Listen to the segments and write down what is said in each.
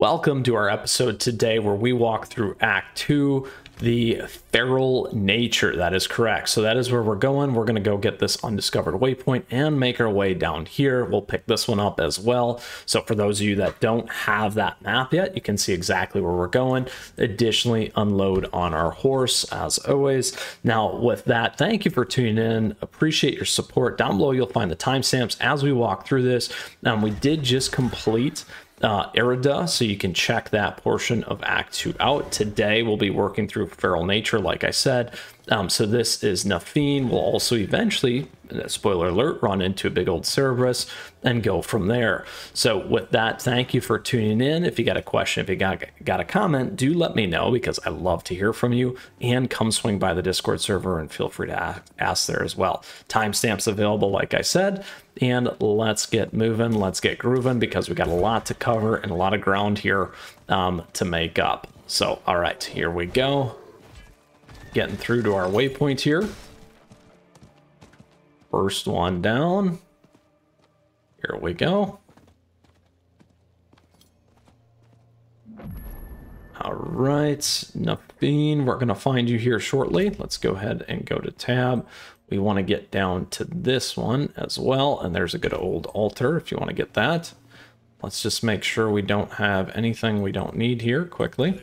Welcome to our episode today where we walk through Act 2, the Feral Nature. That is correct. So that is where we're going. We're going to go get this undiscovered waypoint and make our way down here. We'll pick this one up as well. So for those of you that don't have that map yet, you can see exactly where we're going. Additionally, unload on our horse as always. Now with that, thank you for tuning in. Appreciate your support. Down below, you'll find the timestamps as we walk through this. We did just complete Erida, so you can check that portion of Act 2 out. Today we'll be working through Feral Nature, like I said. So this is Nafine. We'll also eventually, spoiler alert, run into a big old Cerberus and go from there. So with that, thank you for tuning in. If you got a question, if you got a comment, do let me know because I love to hear from you. And come swing by the Discord server and feel free to ask there as well. Timestamps available, like I said. And let's get moving. Let's get grooving because we got a lot to cover and a lot of ground here to make up. So, all right, here we go. Getting through to our waypoint here. First one down. Here we go. All right, Nafine, we're going to find you here shortly. Let's go ahead and go to tab. We want to get down to this one as well. And there's a good old altar if you want to get that. Let's just make sure we don't have anything we don't need here quickly.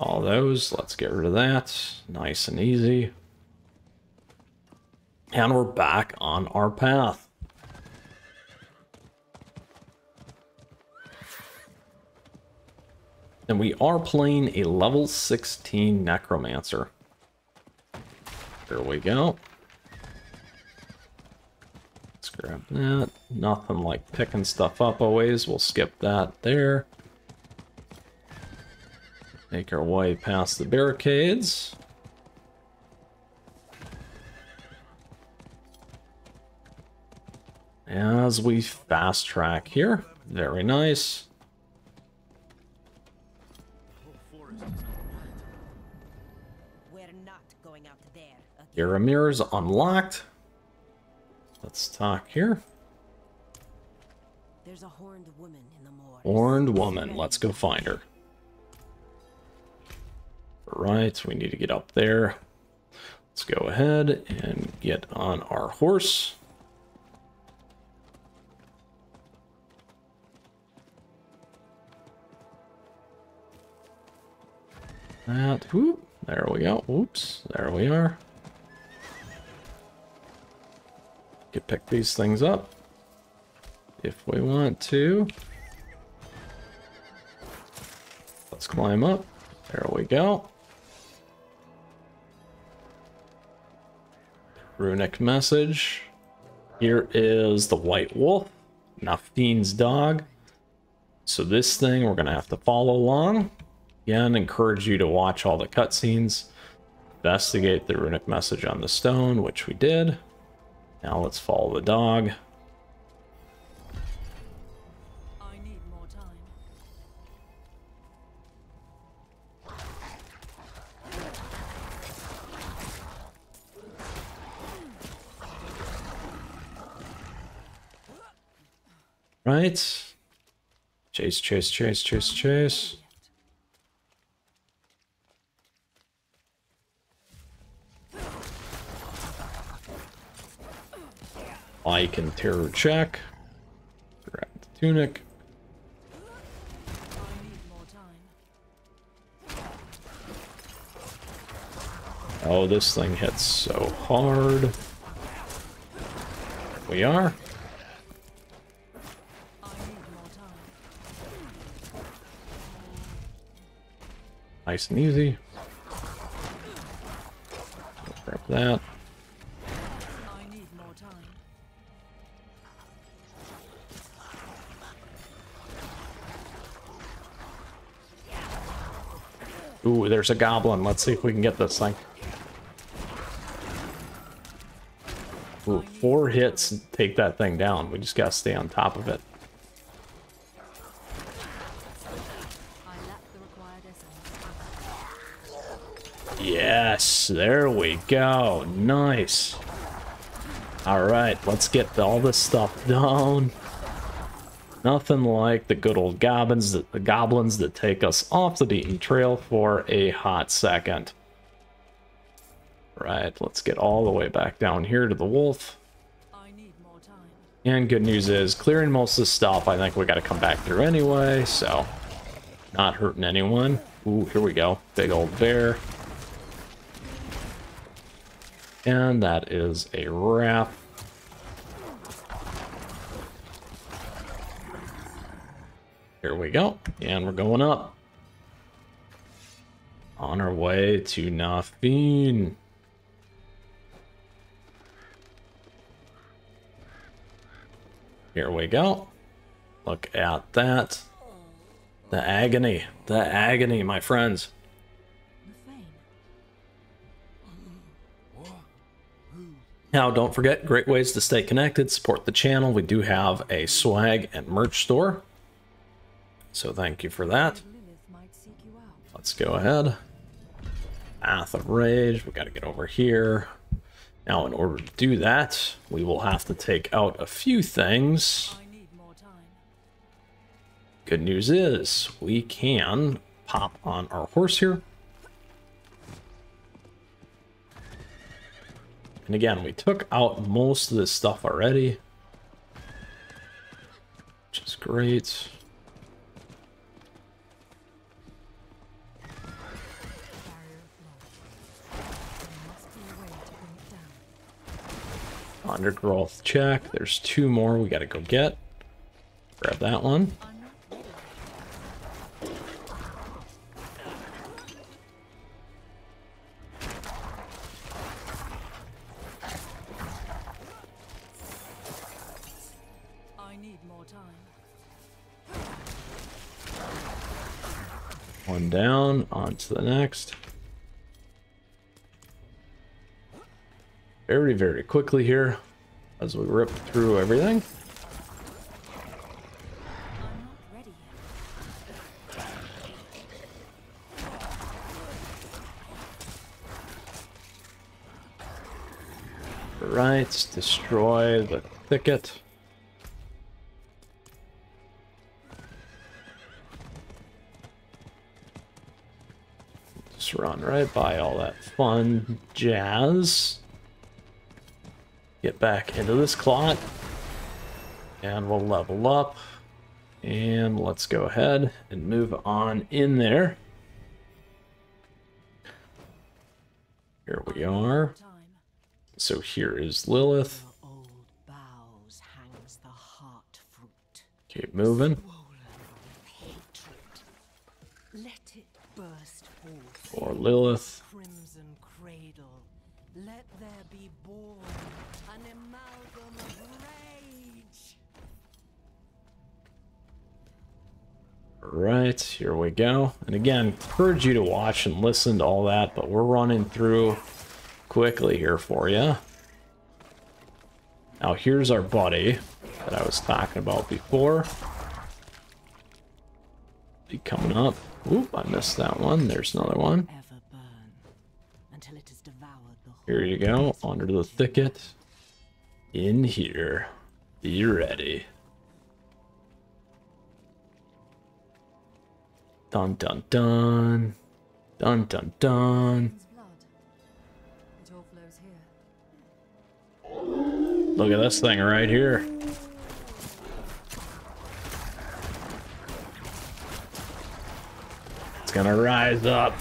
All those, let's get rid of that. Nice and easy. And we're back on our path. And we are playing a level 16 Necromancer. Here we go. Let's grab that. Nothing like picking stuff up always. We'll skip that there. Make our way past the barricades. As we fast track here. Very nice. Your mirror is unlocked. Let's talk here. There's a horned woman in the moor. Horned woman. Let's go find her. Right, we need to get up there. Let's go ahead and get on our horse. That, whoop, there we go. Oops, there we are. We can pick these things up if we want to. Let's climb up. There we go. Runic message. Here is the white wolf, Nafine's dog. So this thing we're gonna have to follow along. Again, encourage you to watch all the cutscenes. Investigate the runic message on the stone, which we did. Now let's follow the dog. I need more time. Right. Chase, chase, chase, chase, chase. I can terror check. Grab the tunic. Oh, this thing hits so hard. There we are. Nice and easy. Grab that. Ooh, there's a goblin. Let's see if we can get this thing. Ooh, 4 hits and take that thing down. We just gotta stay on top of it. Yes, there we go. Nice. All right, let's get all this stuff down. Nothing like the good old goblins that take us off the beaten trail for a hot second. Right, let's get all the way back down here to the wolf. I need more time. And good news is, clearing most of the stuff, I think we got to come back through anyway, so not hurting anyone. Ooh, here we go. Big old bear. And that is a wrap. Here we go. And we're going up. On our way to Nafine. Here we go. Look at that. The agony, my friends. Now, don't forget, great ways to stay connected, support the channel. We do have a swag and merch store, so thank you for that. Let's go ahead. Path of Rage, we got to get over here. Now, in order to do that, we will have to take out a few things. Good news is, we can pop on our horse here. And again, we took out most of this stuff already, which is great. Undergrowth check. There's two more we got to go get. Grab that one. One down, on to the next. Very, very quickly here as we rip through everything. Right, destroy the thicket. Run right by all that fun jazz. Get back into this clot and we'll level up, and let's go ahead and move on in there. Here we are. So here is Lilith. Keep moving. Or Lilith. Crimson cradle. Let there be born an amalgam of rage. Right, here we go. And again, encourage you to watch and listen to all that, but we're running through quickly here for you. Now here's our buddy that I was talking about before. Be coming up. Oop, I missed that one. There's another one. Here you go. Under the thicket. In here. Be ready. Dun dun dun. Dun dun dun. Look at this thing right here. Gonna rise up.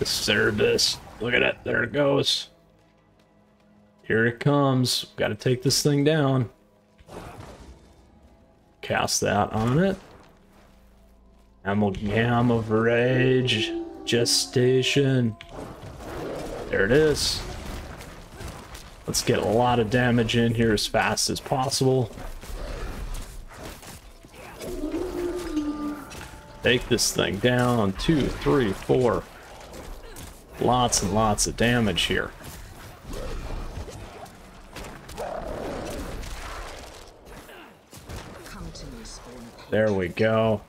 The Cerberus. Look at it. There it goes. Here it comes. Got to take this thing down. Cast that on it. Amalgam of Rage. Gestation. There it is. Let's get a lot of damage in here as fast as possible. Take this thing down. 2, 3, 4. Lots and lots of damage here. There we go.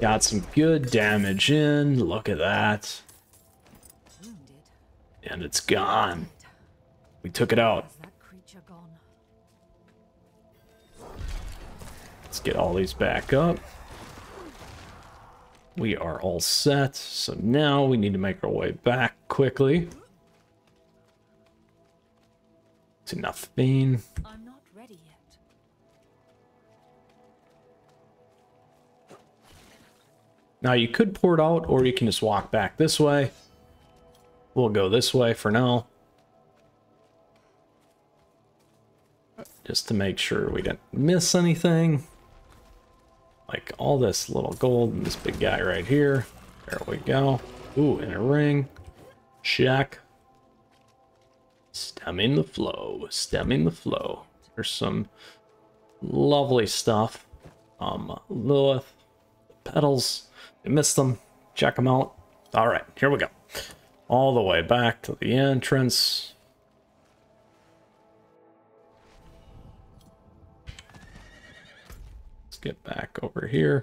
Got some good damage in. Look at that. And it's gone. We took it out. Let's get all these back up. We are all set, so now we need to make our way back quickly to Nafine. I'm not ready yet. Now you could port out, or you can just walk back this way. We'll go this way for now, just to make sure we didn't miss anything. Like all this little gold and this big guy right here. There we go. Ooh, and a ring. Check. Stemming the Flow. Stemming the Flow. There's some lovely stuff. Lilith. Petals. You missed them. Check them out. Alright, here we go. All the way back to the entrance. Get back over here.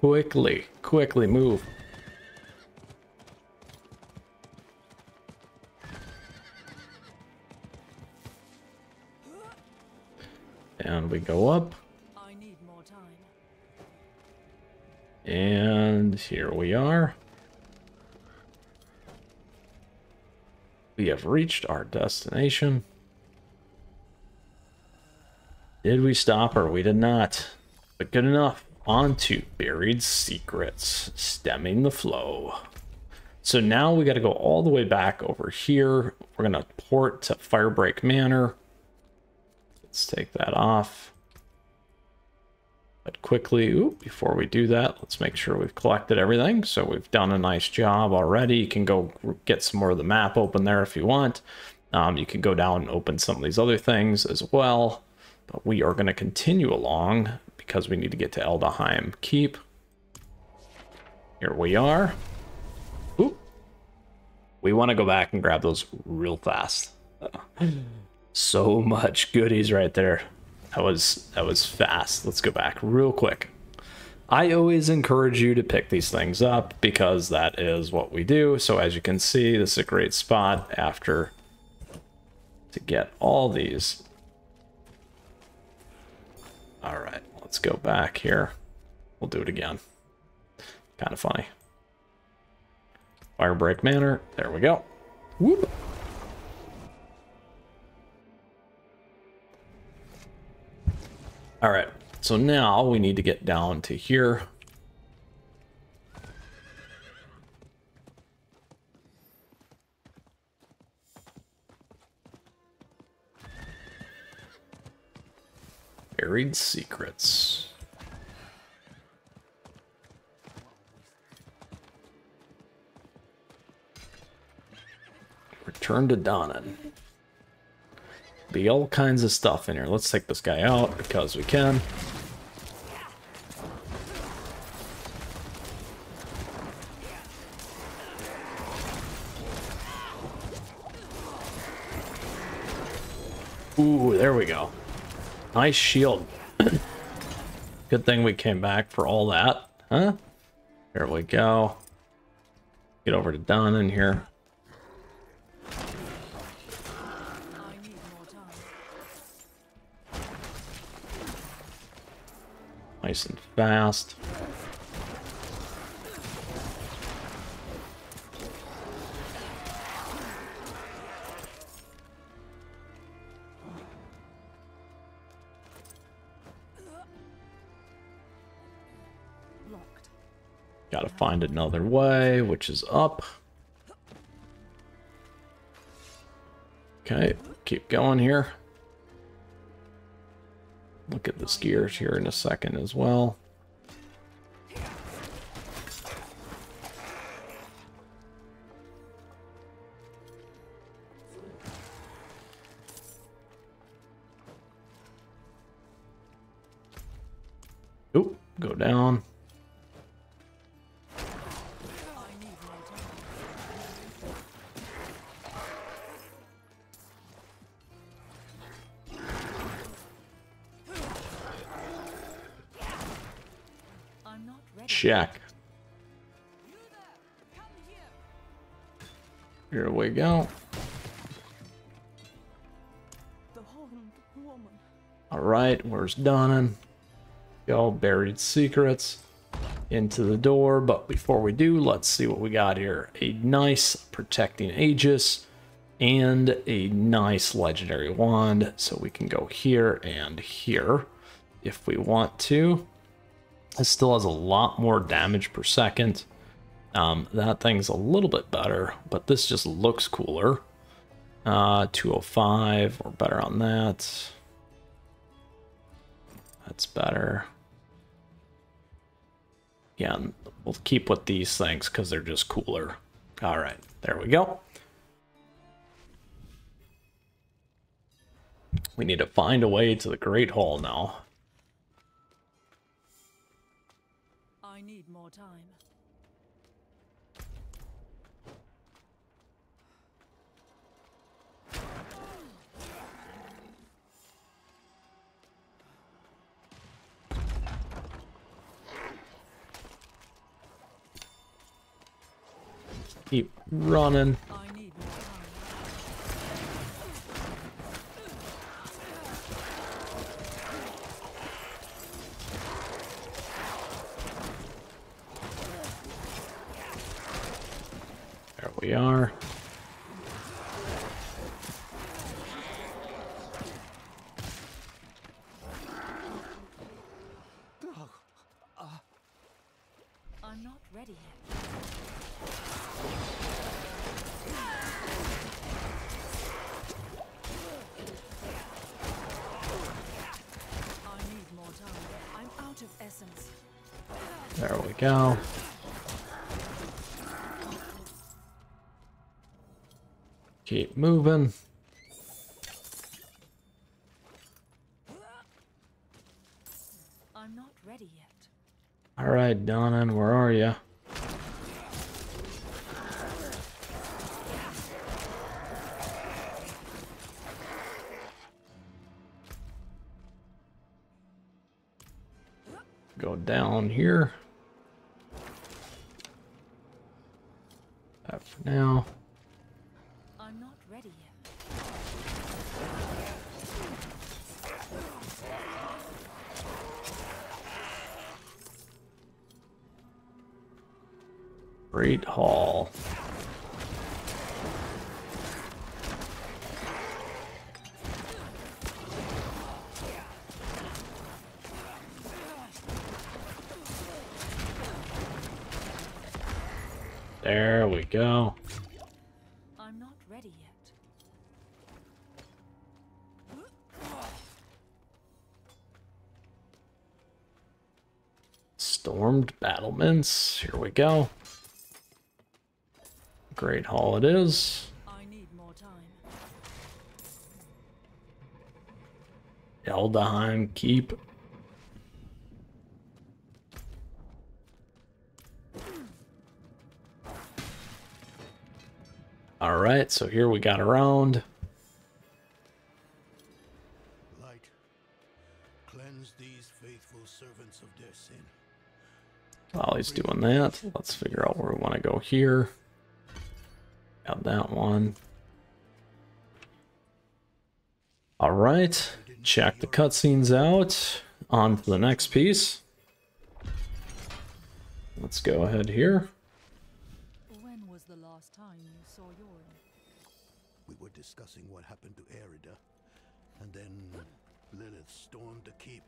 Quickly, quickly move. And we go up. I need more time. And here we are. We have reached our destination. Did we stop her? We did not. But good enough. On to Buried Secrets. Stemming the Flow. So now we got to go all the way back over here. We're going to port to Firebreak Manor. Let's take that off. But quickly, ooh, before we do that, let's make sure we've collected everything. So we've done a nice job already. You can go get some more of the map open there if you want. You can go down and open some of these other things as well. But we are going to continue along because we need to get to Eldheim Keep. Here we are. Oop. We want to go back and grab those real fast. So much goodies right there. That was fast. Let's go back real quick. I always encourage you to pick these things up because that is what we do. So as you can see, this is a great spot after to get all these. All right, let's go back here. We'll do it again. Kind of funny. Firebreak Manor. There we go. Whoop. All right, so now we need to get down to here. Buried Secrets. Return to Donnan. Be all kinds of stuff in here. Let's take this guy out because we can. Ooh, there we go. Nice shield. Good thing we came back for all that, huh? There we go. Get over to Don in here. I need more time. Nice and fast. Gotta find another way, which is up. Okay, keep going here. Look at this gears here in a second as well. Oop, go down. Check. Here we go. All right, where's Donnan? Y'all buried secrets into the door, but before we do, let's see what we got here. A nice protecting Aegis and a nice legendary wand, so we can go here and here if we want to. It still has a lot more damage per second. That thing's a little bit better, but this just looks cooler. 205 or better on that. That's better. Yeah, we'll keep with these things because they're just cooler. All right, there we go. We need to find a way to the Great Hall now. I need more time. Keep running. There we are. I'm not ready yet. There we go. Keep moving. I'm not ready yet. All right, Donnan, where are you? Go down here. That for now. I'm not ready yet. Great Hall. There we go. I'm not ready yet. Stormed battlements. Here we go. Great Hall it is. I need more time. Eldheim Keep. All right, so here we got around. Light, cleanse these faithful servants of their sin. While he's doing that, let's figure out where we want to go here. Got that one. All right, check the cutscenes out. On to the next piece. Let's go ahead here. When was the last time you saw Yorin? We were discussing what happened to Erida, and then Lilith stormed the keep.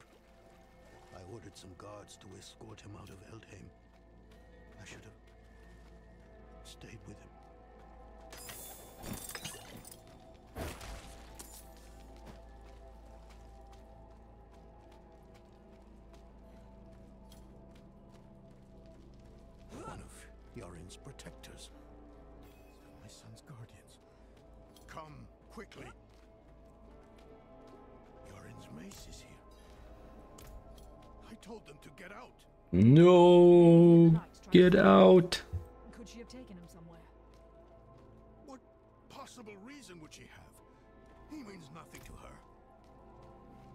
I ordered some guards to escort him out of Eldheim. I should have stayed with him. One of Yorin's protectors. My son's guardians. Come quickly. Yorin's mace is here. I told them to get out. No, get out. Could she have taken him somewhere? What possible reason would she have? He means nothing to her.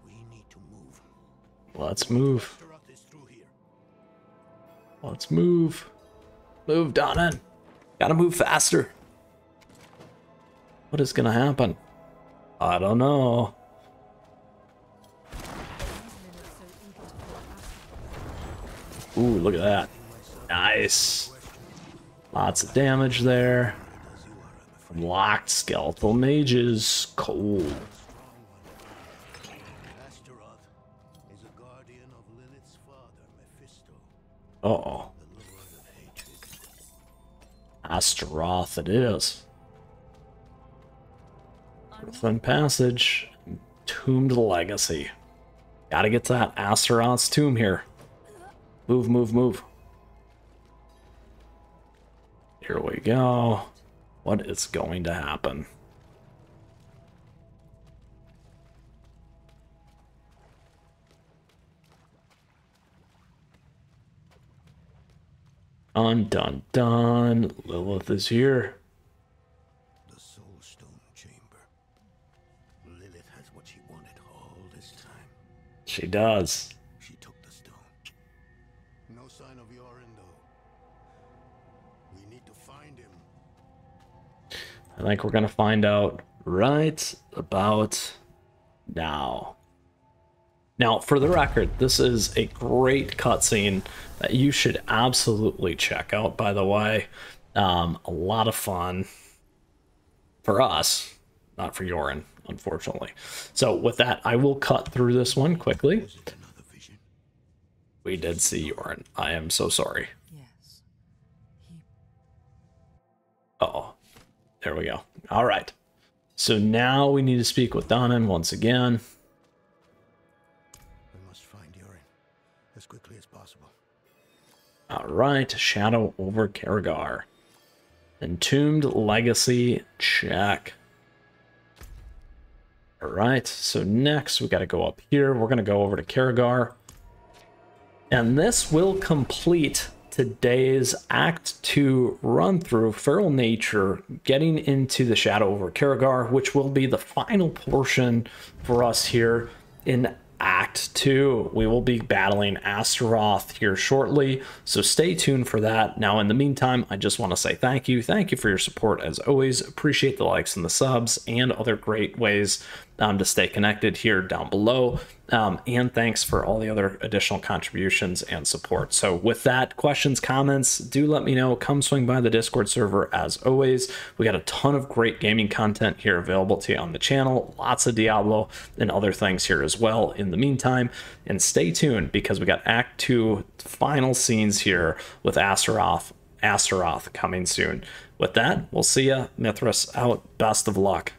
We need to move. Let's move. Astaroth is through here. Let's move. Move, Donnan. Gotta move faster. What is gonna happen? I don't know. Ooh, look at that. Nice. Lots of damage there. Locked skeletal mages. Cool. Astaroth is a guardian of Lilith's father, Mephisto. Uh-oh. Astaroth it is. Earthen Passage. Entombed Legacy. Gotta get to that Astaroth's tomb here. Move, move, move. Here we go. What is going to happen? Dun, dun, dun. Lilith is here. The Soul Stone Chamber. Lilith has what she wanted all this time. She does. She took the stone. No sign of Yorin, though. We need to find him. I think we're going to find out right about now. Now, for the record, this is a great cutscene that you should absolutely check out, by the way. A lot of fun for us, not for Yorin, unfortunately. So with that, I will cut through this one quickly. We did see Yorin. I am so sorry. Uh-oh. There we go. All right. So now we need to speak with Donnan once again. We must find Yorin as quickly as possible. All right. Shadow over Karagar. Entombed Legacy. Check. All right. So next we got to go up here. We're going to go over to Karagar. And this will complete today's Act 2 run through Feral Nature, getting into the Shadow over Karagar, which will be the final portion for us here in Act 2. We will be battling Astaroth here shortly, so stay tuned for that. Now, in the meantime, I just want to say thank you. Thank you for your support, as always. Appreciate the likes and the subs and other great ways to stay connected here down below. And thanks for all the other additional contributions and support. So with that, questions, comments, do let me know. Come swing by the Discord server as always. We got a ton of great gaming content here available to you on the channel. Lots of Diablo and other things here as well in the meantime. And stay tuned, because we got Act 2 final scenes here with Astaroth coming soon. With that, we'll see ya. Mythras out. Best of luck.